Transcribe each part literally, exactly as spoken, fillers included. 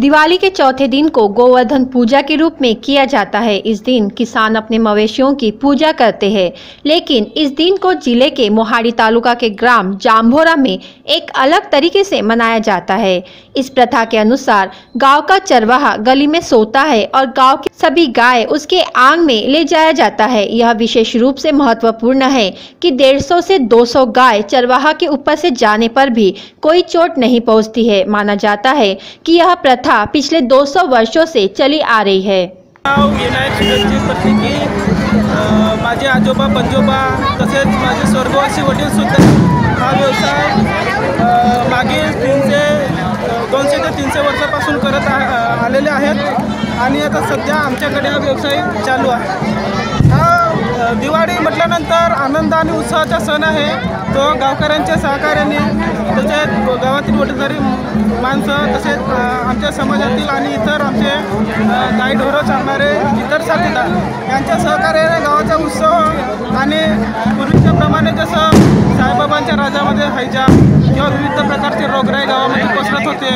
दिवाली के चौथे दिन को गोवर्धन पूजा के रूप में किया जाता है। इस दिन किसान अपने मवेशियों की पूजा करते हैं, लेकिन इस दिन को जिले के मोहाड़ी तालुका के ग्राम जांभोरा में एक अलग तरीके से मनाया जाता है। इस प्रथा के अनुसार गांव का चरवाहा गली में सोता है और गांव की सभी गाय उसके आंग में ले जाया जाता है। यह विशेष रूप से महत्वपूर्ण है कि डेढ़ सौ से दो सौ गाय चरवाहा के ऊपर से जाने पर भी कोई चोट नहीं पहुँचती है। माना जाता है कि यह प्रथा पिछले दो सौ वर्षों से चली आ रही है। माझे आजोबा पंजोबा तसेच माझे स्वर्गवासी वडील सुद्धा हा व्यवसाय मागील तीनशे दोनशे ते तीनशे वर्षापासून करत आलेले आहेत आणि आता सध्या आमच्याकडे हा व्यवसाय चालू आहे। हा दिवाळी म्हटल्यानंतर आनंद आणि उत्साहाचा सण आहे, तो गावकऱ्यांच्या सहकार्याने तसेच गावातील वडीलधारी माणसं तसेच आमच्या समाजातील आणि इतर आमचे गाई ढोरं चालणारे इतर साथीदार यांच्या सहकार्याने गावाचा उत्सव आणि पूर्वीच्याप्रमाणे जसं साईबाबांच्या राज्यामध्ये हैजा किंवा विविध प्रकारचे रोगराई गावामध्ये पसरत होते,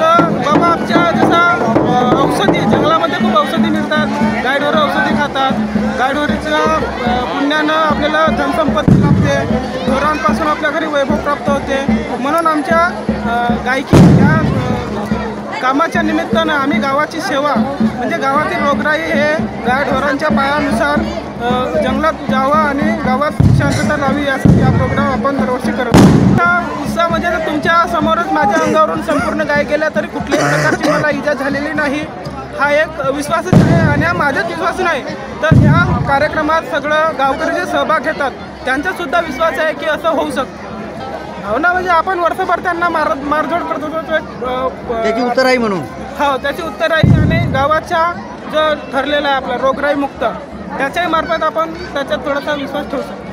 तर बाबा आमच्या जसं औषधी जंगलामध्ये खूप औषधी मिळतात, गाई ढोरं औषधी खातात, गाई ढोरीच्या पुण्यानं आपल्याला धनसंपत्ती लाभते, ढोरांपासून आपल्या घरी वैभव प्राप्त होते। म्हणून आमच्या गायकी या कामाच्या निमित्तानं आम्ही गावाची सेवा म्हणजे गावातील रोगराई हे गाय ढोरांच्या पायानुसार जंगलात जावा आणि गावात शांतता राहावी यासाठी हा प्रोग्राम आपण दरवर्षी करतो। उत्साह म्हणजे तुमच्या समोरच माझ्या अंगावरून संपूर्ण गाय गेल्या तरी कुठल्याही प्रकारची मला इजा झालेली नाही, हा एक विश्वासच आहे आणि हा माझाच विश्वास नाही, तर ह्या कार्यक्रमात सगळं गावकरी जे सहभाग घेतात त्यांचासुद्धा विश्वास आहे की असं होऊ शकतं। हो ना, म्हणजे आपण वर्षभर त्यांना मार मारझोड करत होतो, त्याची उत्तराई म्हणून हो त्याची उत्तराई आणि गावाचा जो ठरलेला आहे आपला रोगराई मुक्त त्याच्याही मार्फत आपण त्याच्यात थोडासा विश्वास ठेवू शकतो।